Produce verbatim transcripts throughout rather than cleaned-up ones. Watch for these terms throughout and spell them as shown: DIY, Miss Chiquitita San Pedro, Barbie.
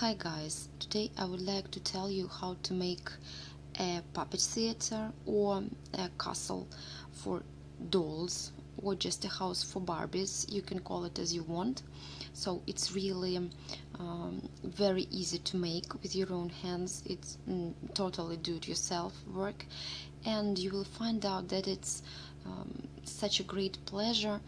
Hi guys, today I would like to tell you how to make a puppet theater or a castle for dolls or just a house for Barbies. You can call it as you want. So it's really um, very easy to make with your own hands. It's mm, totally do-it-yourself work, and you will find out that it's um, such a great pleasure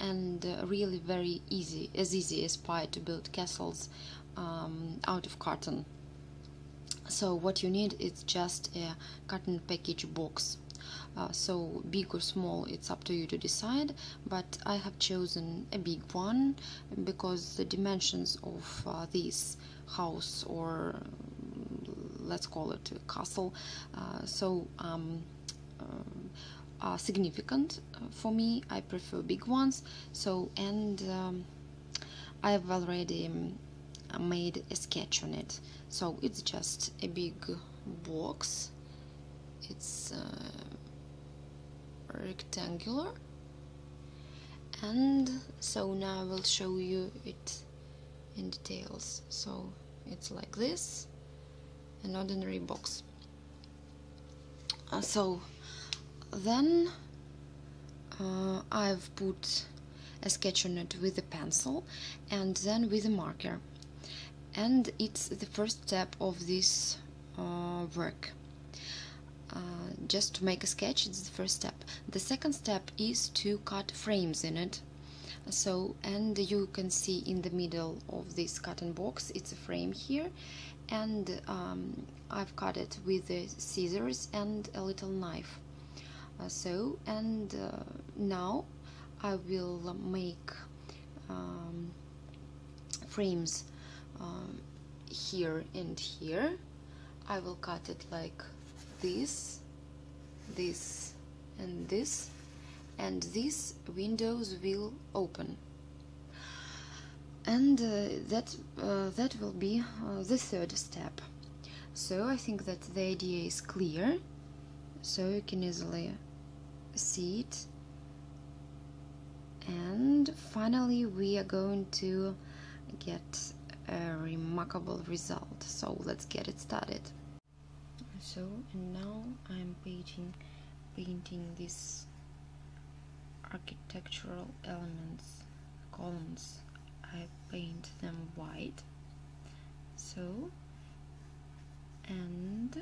and uh, really very easy, as easy as pie, to build castles Um, out of carton. So what you need is just a carton package box, uh, so big or small, it's up to you to decide, but I have chosen a big one because the dimensions of uh, this house, or let's call it a castle, uh, so um, um, are significant for me. I prefer big ones. So and um, I've already I made a sketch on it, so it's just a big box. It's uh, rectangular, and so now I will show you it in details. So it's like this, an ordinary box. Uh, so then uh, I've put a sketch on it with a pencil and then with a marker. And it's the first step of this uh, work. Uh, just to make a sketch, it's the first step. The second step is to cut frames in it. So, and you can see in the middle of this carton box, it's a frame here, and um, I've cut it with the scissors and a little knife. Uh, so, and uh, now I will make um, frames. Um, here and here. I will cut it like this, this and this, and these windows will open. And uh, that, uh, that will be uh, the third step. So I think that the idea is clear, so you can easily see it. And finally we are going to get a remarkable result. So let's get it started. So and now I'm painting painting these architectural elements, columns. I paint them white. So, and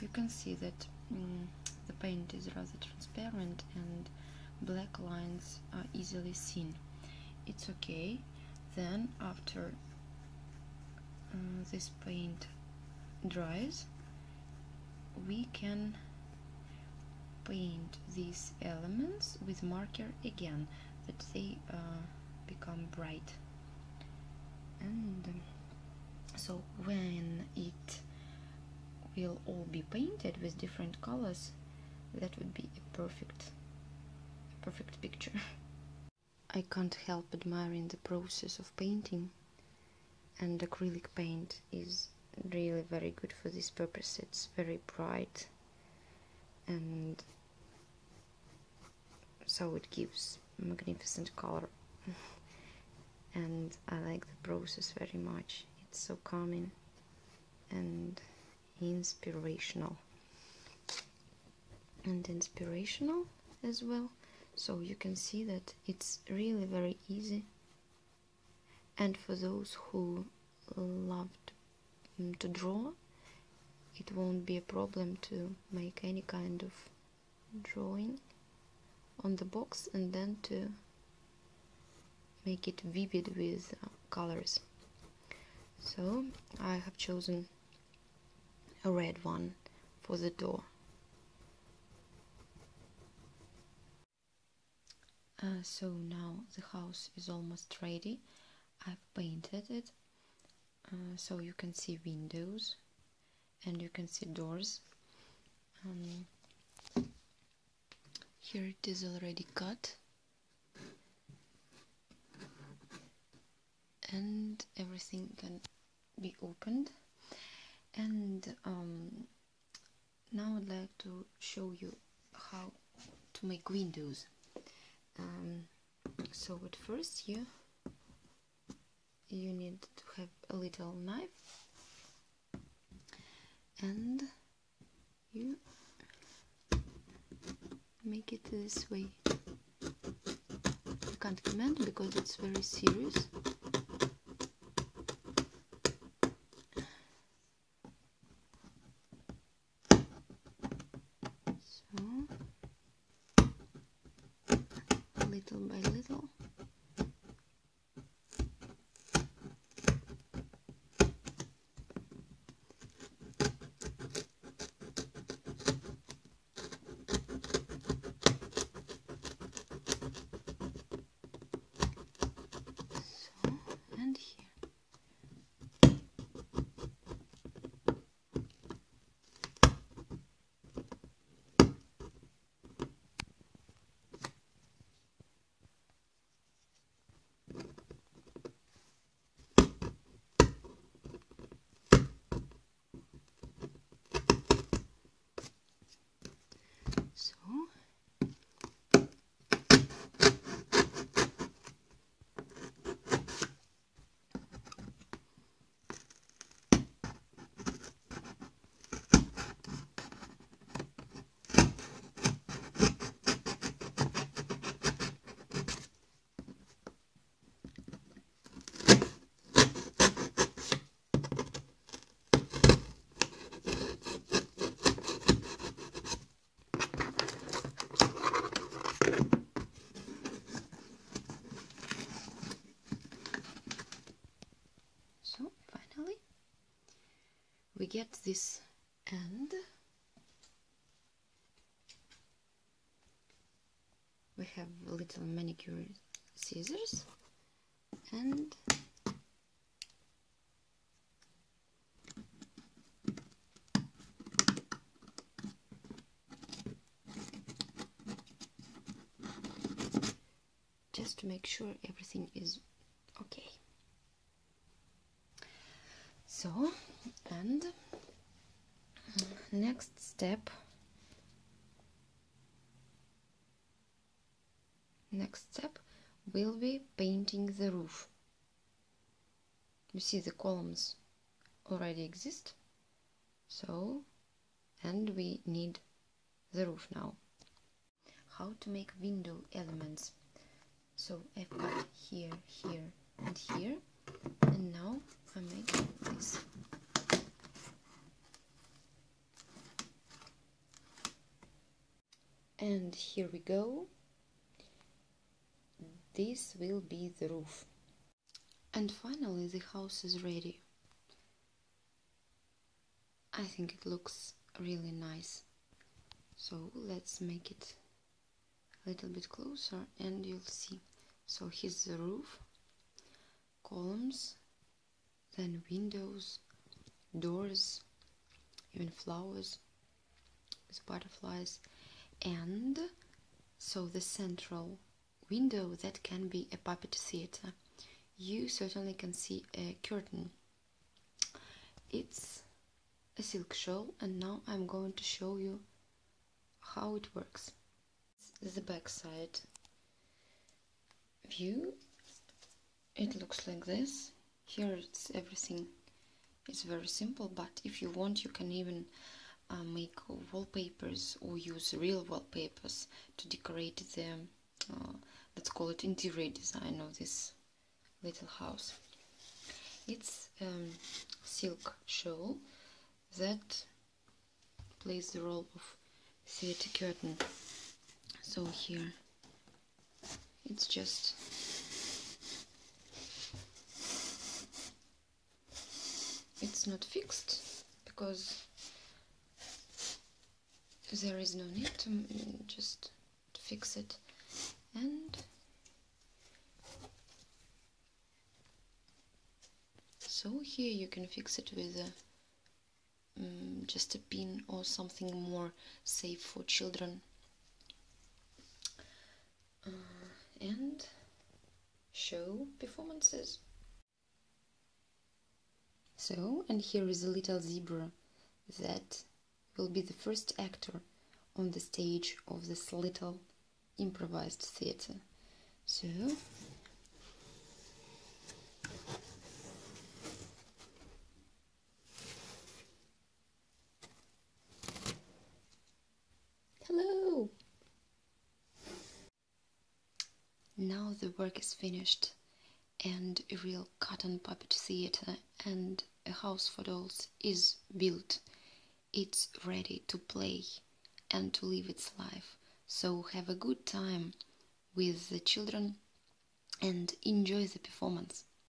you can see that mm, the paint is rather transparent and black lines are easily seen. It's okay. Then after Uh, this paint dries, we can paint these elements with marker again, that they uh, become bright. And um, so when it will all be painted with different colors, that would be a perfect a perfect picture. I can't help admiring the process of painting. And acrylic paint is really very good for this purpose. It's very bright, and so it gives magnificent color. And I like the process very much. It's so calming and inspirational. And inspirational as well. So you can see that it's really very easy. And for those who love to, to draw, it won't be a problem to make any kind of drawing on the box and then to make it vivid with uh, colors. So I have chosen a red one for the door. Uh, so now the house is almost ready. I've painted it, uh, so you can see windows and you can see doors. Um, here it is already cut, and everything can be opened. And um, now I'd like to show you how to make windows. Um, so at first you you need to have a little knife, and you make it this way. You can't comment because it's very serious. Little by little. So, and here. We get this end, we have little manicure scissors, and just to make sure everything is okay. So, and next step, next step will be painting the roof. You see, the columns already exist, so, and we need the roof now. How to make window elements? So, I've got here, here, and here. And now I make this. And here we go. This will be the roof. And finally the house is ready. I think it looks really nice. So let's make it a little bit closer and you'll see. So here's the roof. Columns, then windows, doors, even flowers with butterflies, and so the central window that can be a puppet theater. You certainly can see a curtain. It's a silk shawl, and now I'm going to show you how it works. It's the backside view. It looks like this. Here it's everything. It's very simple, but if you want, you can even uh, make wallpapers or use real wallpapers to decorate the, uh, let's call it interior design of this little house. It's um, silk shawl that plays the role of theater curtain. So here it's just it's not fixed, because there is no need to just to fix it, and so here you can fix it with a, um, just a pin or something more safe for children. Uh, and show performances. So, and here is a little zebra that will be the first actor on the stage of this little improvised theater. So, Woohoo! Now the work is finished, and a real cotton puppet theater and a house for dolls is built. It's ready to play and to live its life. So have a good time with the children and enjoy the performance.